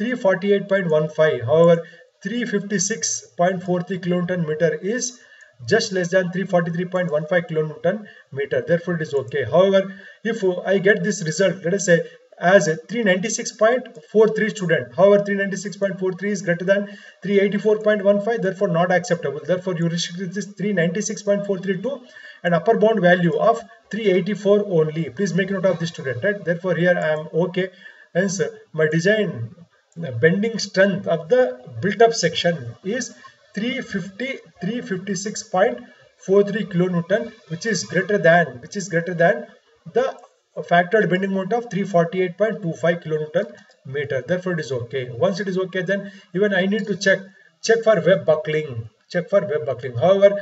348.15. However, 356.43 kilonewton meter is just less than 343.15 kilonewton meter. Therefore, it is okay. However, if I get this result, let us say, as 396.43, student. However, 396.43 is greater than 384.15, therefore not acceptable. Therefore, you restrict this 396.43 to an upper bound value of 384 only. Please make note of this, student, right? Therefore, here I am okay. Hence, my design bending strength of the built-up section is 356.43 kilonewton, which is greater than the factored bending moment of 348.25 kilonewton meter. Therefore, it is okay. Once it is okay, then even I need to check for web buckling. However,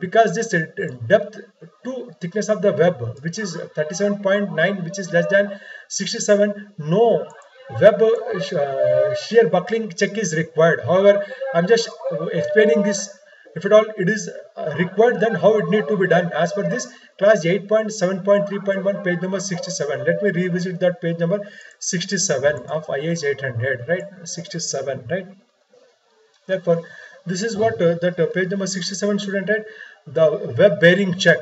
because this depth to thickness of the web, which is 37.9, which is less than 67, no web shear buckling check is required. However, I'm just explaining this. If at all it is required, then how it need to be done as per this class 8.7.3.1, page number 67. Let me revisit that page number 67 of IS 800, right? 67, right? Therefore, this is what that page number 67, student, right? The web bearing check.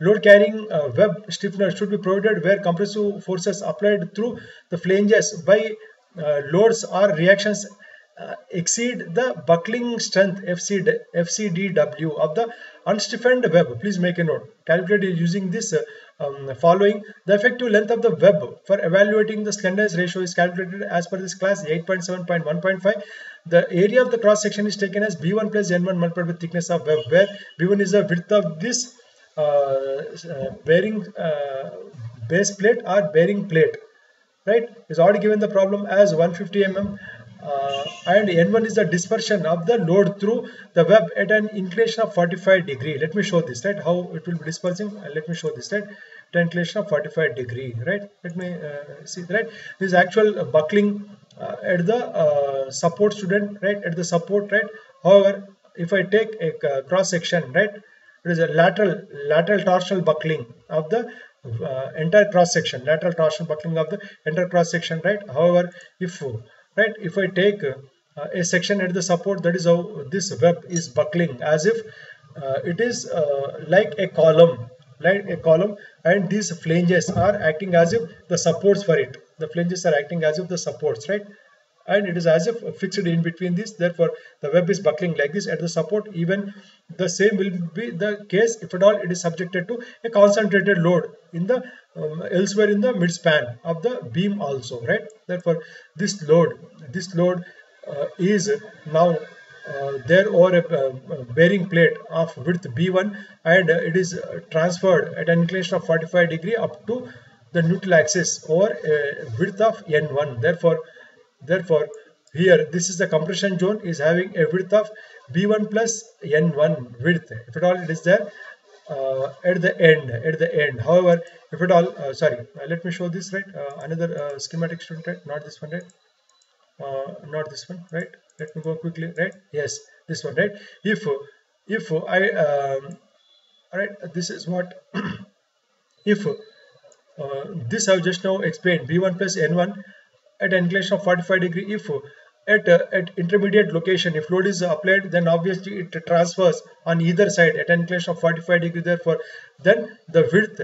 Load carrying web stiffener should be provided where compressive forces applied through the flanges by loads or reactions exceed the buckling strength FCDW of the unstiffened web. Please make a note. Calculate using this following. The effective length of the web for evaluating the slenderness ratio is calculated as per this class 8.7.1.5. The area of the cross section is taken as B1 plus N1 multiplied by thickness of web, where B1 is the width of this bearing base plate or bearing plate, right? Is already given the problem as 150 mm. And N1 is the dispersion of the load through the web at an inclination of 45 degree. Let me show this, right? How it will be dispersing. Let me show this, right? At an inclination of 45 degree, right? Let me see, right? This actual buckling at the support, student, right? At the support, right? However, if I take a cross section, right, it is a lateral torsional buckling of the entire cross section, right? However, if right, if I take a section at the support, that is how this web is buckling, as if it is like a column, and these flanges are acting as if the supports for it. The flanges are acting as if the supports, right? And it is as if fixed in between this. Therefore, the web is buckling like this at the support. Even the same will be the case if at all it is subjected to a concentrated load in the elsewhere in the midspan of the beam also, right? Therefore, this load is now there over a bearing plate of width B1, and it is transferred at an inclination of 45 degree up to the neutral axis over a width of N1. Therefore, here this is the compression zone is having a width of B1 plus N1 width, if at all it is there, at the end. However, if at all, let me show this, right, another schematic student, right, not this one, right, let me go quickly, right, yes, this one, right. If I, right, this is what, if this I have just now explained, B1 plus N1 at an inclination of 45 degree, if at intermediate location, if load is applied, then obviously it transfers on either side at an inclination of 45 degree. Therefore, then the width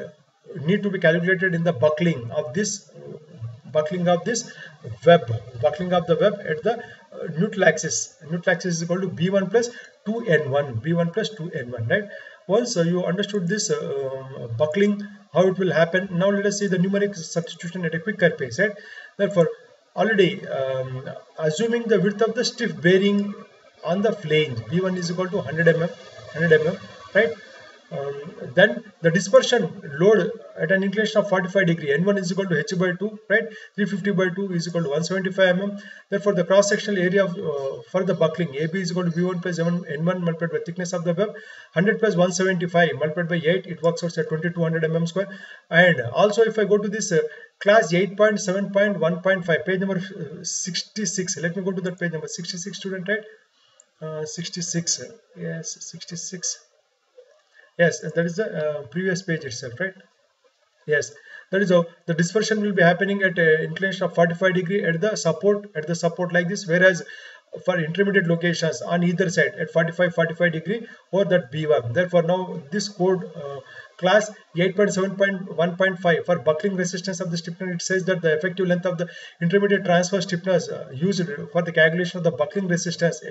need to be calculated in the buckling of the web at the neutral axis. Neutral axis is equal to B1 plus 2N1. Right? Once you understood this buckling, how it will happen. Now let us see the numeric substitution at a quicker pace. Right? Therefore, already assuming the width of the stiff bearing on the flange B1 is equal to 100 mm, right, then the dispersion load at an inclination of 45 degree N1 is equal to h by 2, right, 350 by 2 is equal to 175 mm. Therefore, the cross sectional area of for the buckling AB is equal to B1 plus N1 multiplied by thickness of the web, 100 plus 175 multiplied by 8, it works out at 2200 mm square. And also, if I go to this Class 8.7.1.5, page number 66. Let me go to that page number 66, student, right? 66. Yes, 66. Yes, that is the previous page itself, right? Yes, that is how the dispersion will be happening at an inclination of 45 degree at the support like this. Whereas for intermediate locations on either side at 45 degree or that B1. Therefore, now this code. Class 8.7.1.5 for buckling resistance of the stiffener, it says that the effective length of the intermediate transfer stiffeners used for the calculation of the buckling resistance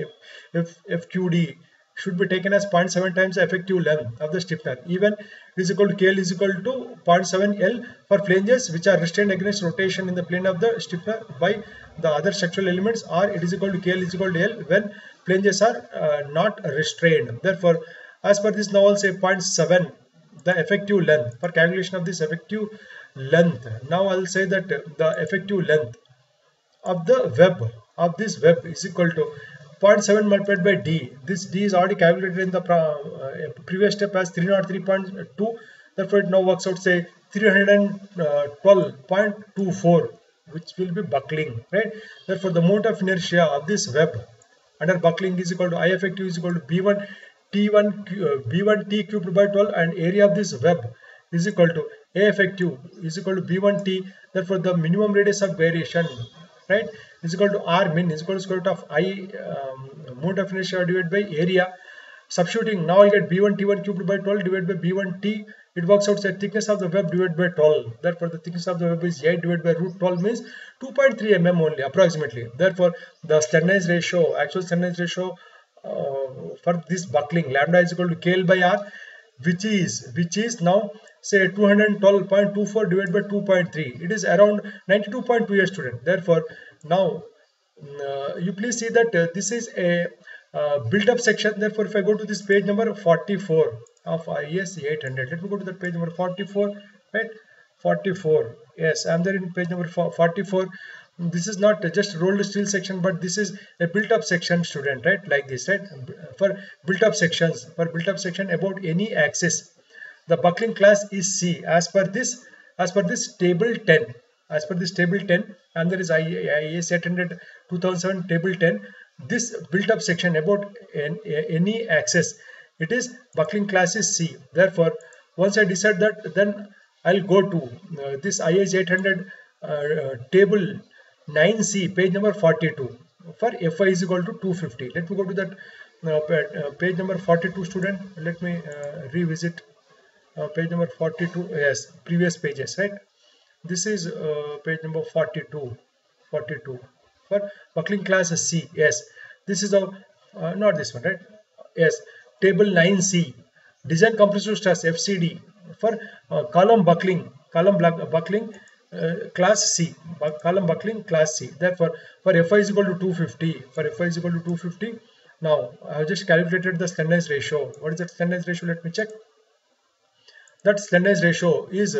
FQD should be taken as 0.7 times the effective length of the stiffener. Even is equal to KL is equal to 0.7L for flanges which are restrained against rotation in the plane of the stiffener by the other structural elements, or it is equal to KL is equal to L when flanges are not restrained. Therefore, as per this, now I'll say 0.7. The effective length for calculation of this effective length. Now I'll say that the effective length of the web of this web is equal to 0.7 multiplied by D. This D is already calculated in the previous step as 303.2. Therefore, it now works out say 312.24, which will be buckling, right? Therefore, the mode of inertia of this web under buckling is equal to I effective is equal to B1. B1T cubed by 12, and area of this web is equal to A effective is equal to B1T. Therefore, the minimum radius of variation, right, is equal to R min is equal to square root of I mode of inertia divided by area. Substituting, now I get B1T1 cubed by 12 divided by B1T. It works out the thickness of the web divided by 12. Therefore, the thickness of the web is 8 divided by root 12, means 2.3 mm only approximately. Therefore, the standardized ratio, actual standardized ratio for this buckling, lambda is equal to KL by R, which is now say 212.24 divided by 2.3. It is around 92.2 student. Therefore, now you please see that this is a built-up section. Therefore, if I go to this page number 44 of IS 800, let me go to that page number 44, right? 44. Yes, I am there in page number 44. This is not just rolled steel section, but this is a built-up section, student, right? Like this, right? For built-up section about any axis, the buckling class is C. As per this table 10, and there is IS 800 2007 table 10. This built-up section about any axis, it is buckling class is C. Therefore, once I decide that, then I'll go to this IS 800 table 9C, page number 42, for Fi is equal to 250. Let me go to that page number 42, student. Let me revisit page number 42. Yes, previous pages, right? This is page number 42 for buckling class C. Yes, this is our not this one, right? Yes, table 9C, design compressive stress FCD for column buckling. Class C, column buckling class C. Therefore, for Fi is equal to 250, Now I have just calculated the slenderness ratio. What is that slenderness ratio? Let me check. That slenderness ratio is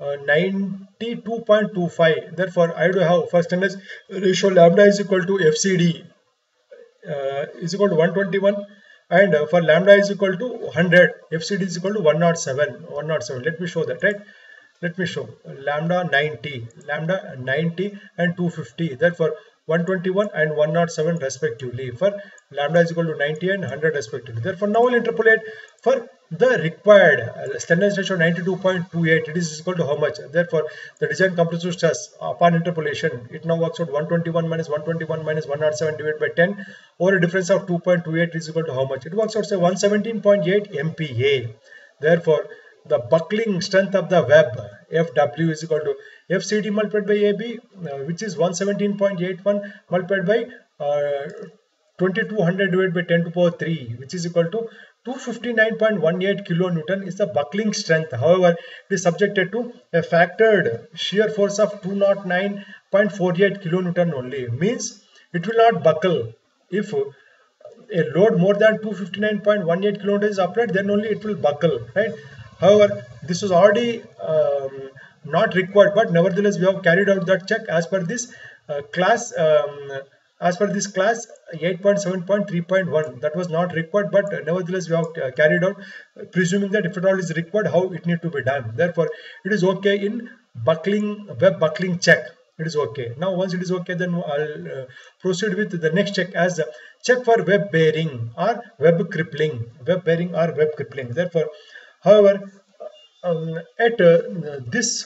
92.25. Therefore, I do have for slenderness ratio lambda is equal to FCD is equal to 121, and for lambda is equal to 100, FCD is equal to 107. 107. Let me show that, right? Let me show lambda 90 and 250. Therefore, 121 and 107 respectively for lambda is equal to 90 and 100 respectively. Therefore, now we'll interpolate for the required slenderness ratio 92.28. It is equal to how much? Therefore, the design compressive stress upon interpolation, it now works out 121 minus 121 minus 107 divided by 10 over a difference of 2.28 is equal to how much? It works out say 117.8 MPa. Therefore, the buckling strength of the web FW is equal to FCD multiplied by AB, which is 117.81 multiplied by 2200 divided by 10 to power 3, which is equal to 259.18 kilonewton is the buckling strength. However, it is subjected to a factored shear force of 209.48 kilonewton only. Means it will not buckle if a load more than 259.18 kilonewton is applied, then only it will buckle, right? However, this was already not required, but nevertheless we have carried out that check as per this class 8.7.3.1. that was not required, but nevertheless we have carried out, presuming that if at all is required, how it need to be done. Therefore, it is okay in buckling, web buckling check. It is okay. Now once it is okay, then I'll proceed with the next check as check for web bearing or web crippling. Therefore, however, at this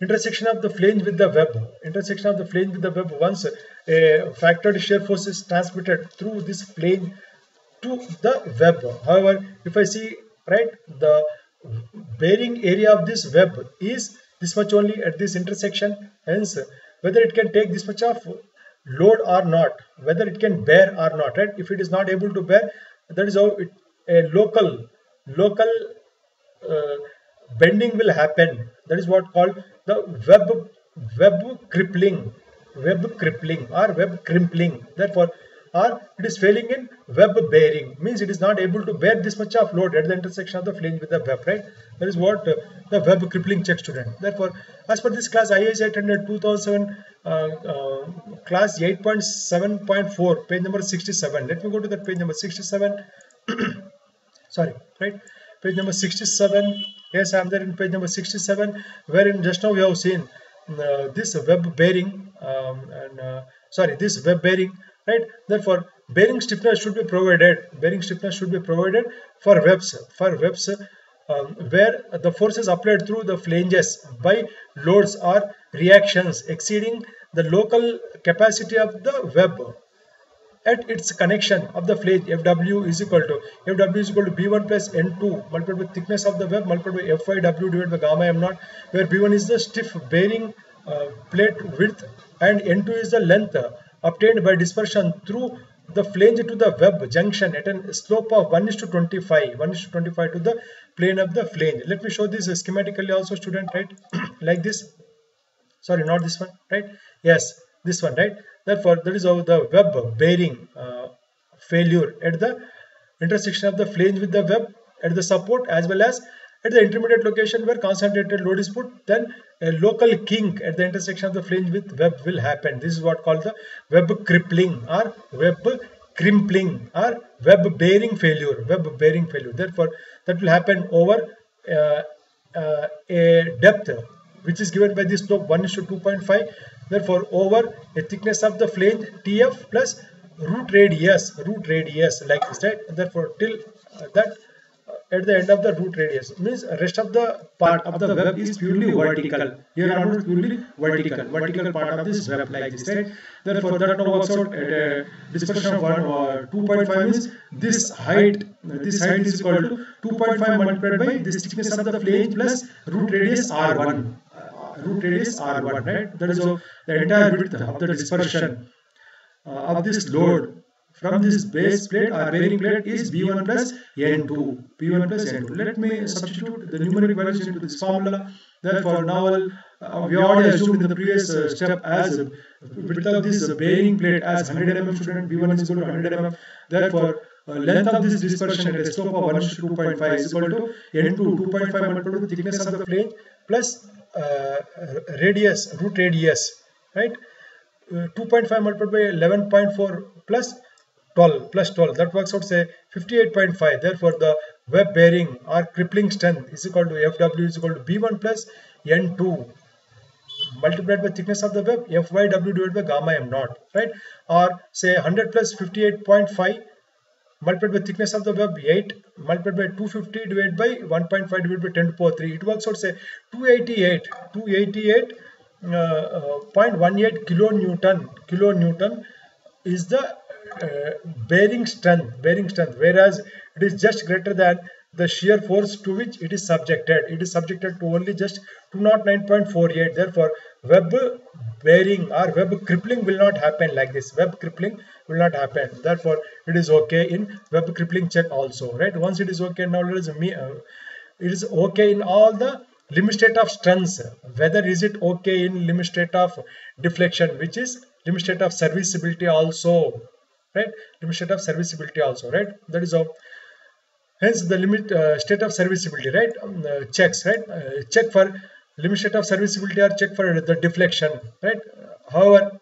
intersection of the flange with the web, once a factored shear force is transmitted through this flange to the web. However, if I see right, the bearing area of this web is this much only at this intersection. Hence, whether it can take this much of load or not, whether it can bear or not, right? If it is not able to bear, that is how it, a local bending will happen. That is what called the web crimpling. Therefore, or it is failing in web bearing, means it is not able to bear this much of load at the intersection of the flange with the web, right? That is what the web crippling check, student. Therefore, as per this class IS 800 2007 class 8.7.4, page number 67. Let me go to that page number 67. Sorry, right? Page number 67. Yes, I am there in page number 67, wherein just now we have seen this web bearing, right? Therefore, bearing stiffness should be provided. For webs, where the forces applied through the flanges by loads or reactions exceeding the local capacity of the web. At its connection of the flange, FW is equal to B1 plus N2 multiplied by thickness of the web multiplied by FYW divided by gamma M0, where B1 is the stiff bearing plate width and N2 is the length obtained by dispersion through the flange to the web junction at a slope of 1:25 to the plane of the flange. Let me show this schematically also, student, right? Like this. Sorry, not this one, right? Yes, this one, right? Therefore, that is how the web bearing failure at the intersection of the flange with the web at the support as well as at the intermediate location where concentrated load is put, then a local kink at the intersection of the flange with web will happen. This is what called the web crippling or web crimpling or web bearing failure. Therefore, that will happen over a depth which is given by this slope 1:2.5. Therefore, over a thickness of the flange TF plus root radius like this, right? Therefore, till that at the end of the root radius, means rest of the part of the web is purely vertical. Here onwards purely vertical part of this web like this, right? Therefore, that now works out at a dispersion of 2.5 is this height. This height is equal to 2.5 multiplied by this thickness of the flange plus root radius R1. Right? That is how the entire width of the dispersion of this load from this base plate or bearing plate is B1 plus N2. Let me substitute the numeric values into this formula. Therefore, now I'll we already assumed in the previous step as width of this bearing plate as 100 mm student, B1 is equal to 100 mm. Therefore, length of this dispersion at a slope of 1:2.5 is equal to N2 2.5 multiplied by thickness of the plane plus radius, root radius, right? 2.5 multiplied by 11.4 plus 12 plus 12, that works out say 58.5. Therefore, the web bearing or crippling strength is equal to FW is equal to B1 plus N2 multiplied by thickness of the web FYW divided by gamma M naught, right? Or say 100 plus 58.5 multiplied by thickness of the web 8 multiplied by 250 divided by 1.5 divided by 10 to the power 3. It works out say 288.18 kilonewton is the bearing strength, whereas it is just greater than the shear force to which it is subjected. It is subjected to only just 209.48. Therefore, web bearing or web crippling will not happen like this. Web crippling will not happen. Therefore, it is okay in web crippling check also, right? Once it is okay, now it is okay in all the limit state of strengths. Whether is it okay in limit state of deflection, which is limit state of serviceability also, right? Limit state of serviceability also, right? That is how. Hence, the limit state of serviceability, right? Checks, right? Check for limit state of serviceability or check for the deflection, right? However,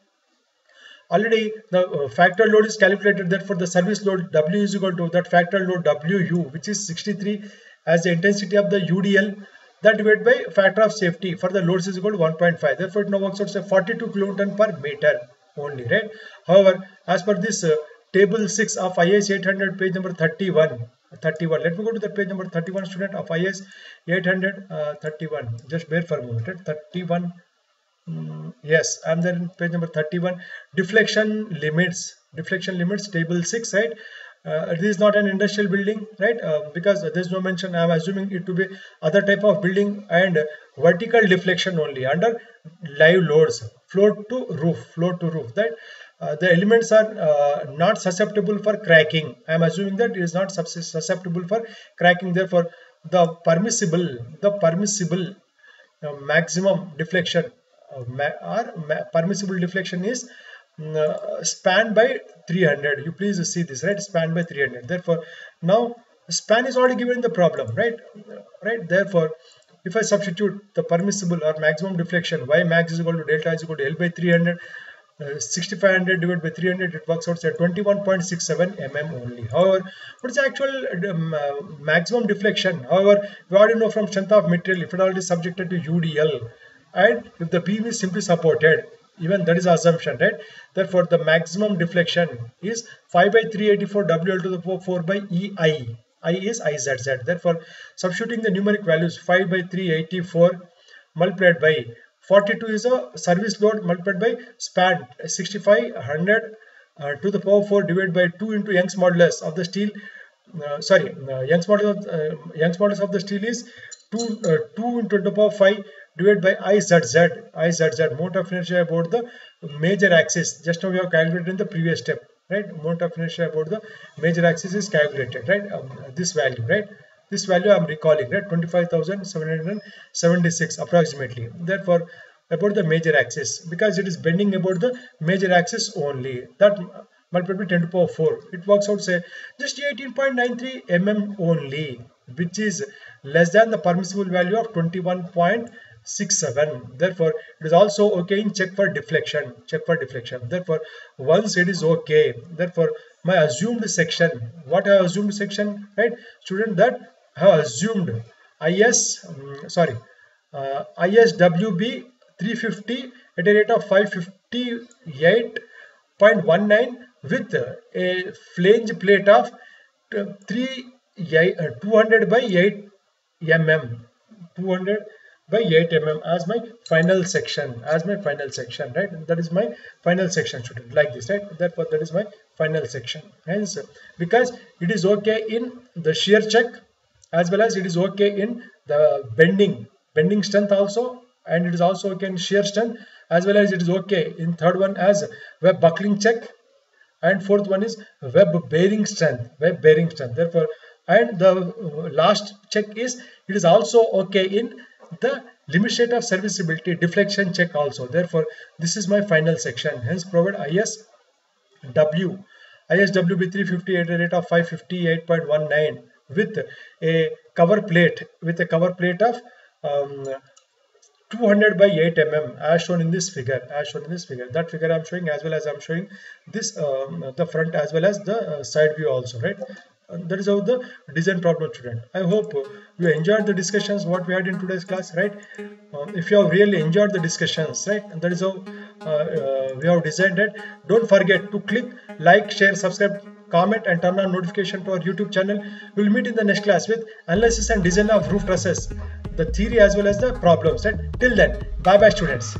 already the factor load is calculated. Therefore, the service load W is equal to that factor load WU, which is 63 as the intensity of the UDL. That divided by factor of safety for the loads is equal to 1.5. Therefore, it now works out to 42 kN per meter only, right? However, as per this table 6 of IS 800 page number 31. Let me go to the page number 31, student, of IS 800 31. Just bear for a moment, right? 31. Yes, I'm there in page number 31. Deflection limits table 6, right? It is not an industrial building, right? Because there's no mention. I'm assuming it to be other type of building and vertical deflection only under live loads, floor to roof, that the elements are not susceptible for cracking. I'm assuming that it is not susceptible for cracking. Therefore, the permissible maximum deflection permissible deflection is span by 300. You please see this, right? Span by 300. Therefore, now span is already given in the problem, right? Therefore, if I substitute the permissible or maximum deflection, y max is equal to delta is equal to L by 300. 6500 divided by 300, it works out at 21.67 mm only. However, what is the actual maximum deflection? However, we already know from strength of material, if it already is subjected to UDL and if the beam is simply supported, even that is assumption, right? Therefore, the maximum deflection is 5 by 384 WL to the power 4 by EI. I is IZZ. Therefore, substituting the numeric values, 5 by 384 multiplied by 42 is a service load multiplied by span 6500 to the power 4 divided by 2 into Young's modulus of the steel. Young's modulus of the steel is 2 into 10 to the power 5 divided by IZZ, moment of inertia about the major axis. Just now we have calculated in the previous step, right? Moment of inertia about the major axis is calculated, right? This value, right? This value I am recalling, right? 25,776 approximately. Therefore, about the major axis, because it is bending about the major axis only, that multiplied by 10 to the power 4. It works out say just 18.93 mm only, which is less than the permissible value of 21.67. Therefore, it is also okay in check for deflection. Therefore, once it is okay, therefore my assumed section, what I assumed section, right? Student, that have assumed ISWB 350 at a rate of 558.19 with a flange plate of 200 by 8 mm as my final section, right? That is my final section, student, like this, right? Therefore, that is my final section. Hence, because it is okay in the shear check as well as it is okay in the bending strength also, and it is also okay in shear strength as well as it is okay in third one as web buckling check, and fourth one is web bearing strength. Therefore, and the last check is it is also okay in the Limit state of serviceability, deflection check also. Therefore, this is my final section. Hence, provide ISW. ISWB 358 rate of 558.19 with a cover plate of 200 by 8 mm, as shown in this figure. That figure I'm showing, as well as I'm showing this the front as well as the side view also, right? That is how the design problem, student. I hope you enjoyed the discussions what we had in today's class, right? If you have really enjoyed the discussions, right? And that is how we have designed it. Don't forget to click like, share, subscribe, comment, and turn on notification to our YouTube channel. We'll meet in the next class with analysis and design of roof trusses, the theory as well as the problems. Right? Till then, bye bye, students.